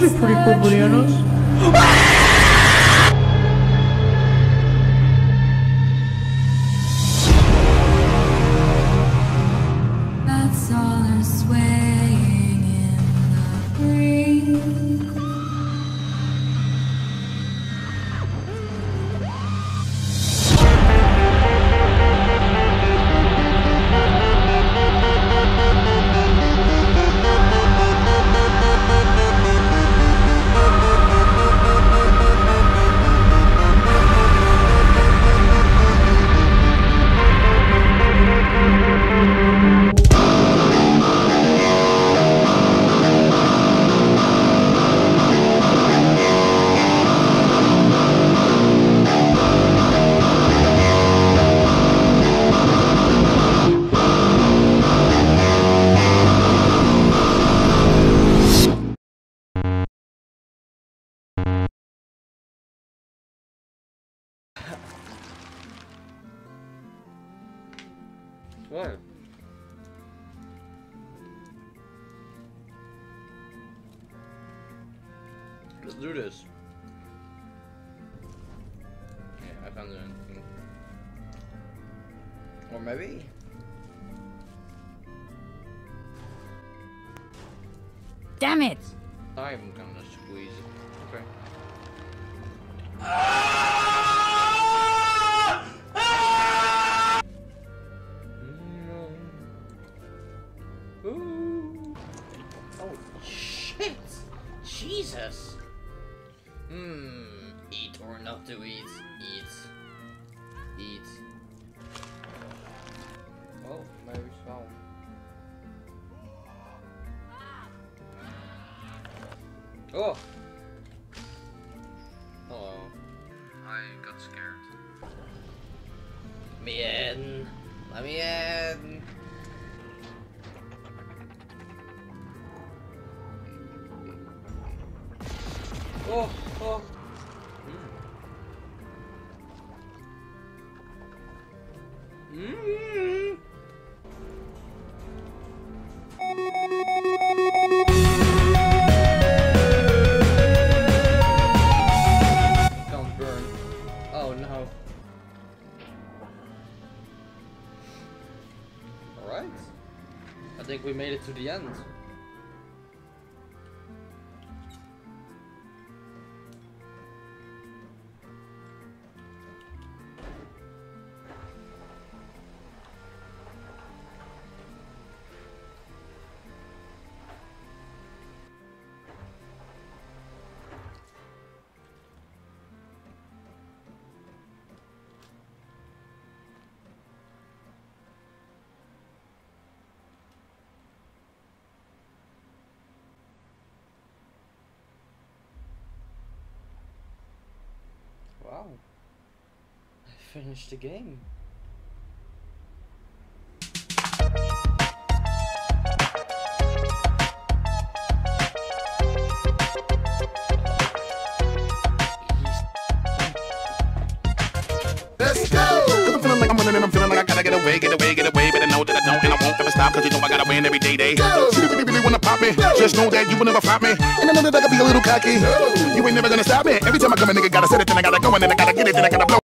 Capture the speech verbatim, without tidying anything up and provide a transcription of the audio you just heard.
these are pretty cool bananas. What? Let's do this. Yeah, I can't do anything. Or maybe? Damn it! I'm gonna squeeze it. Okay. Ah! Jesus. Hmm. Eat or not to eat. Eat. Eat. Oh, maybe so. Oh. Hello. I got scared. Let me in. Let me in. Oh, oh. Mm. Mm-hmm. Don't burn. Oh no. All right. I think we made it to the end. Wow, I finished the game. Let's go! I'm feeling like I'm running and I'm feeling like I gotta get away, get away, get away. But I know that I don't and I won't ever stop, cause you know I gotta win every day, day. Go! Wanna pop me, just know that you will never flop me. And I know that I can be a little cocky. You ain't never gonna stop me. Every time I come a nigga gotta set it, then I gotta go, and then I gotta get it, then I gotta blow.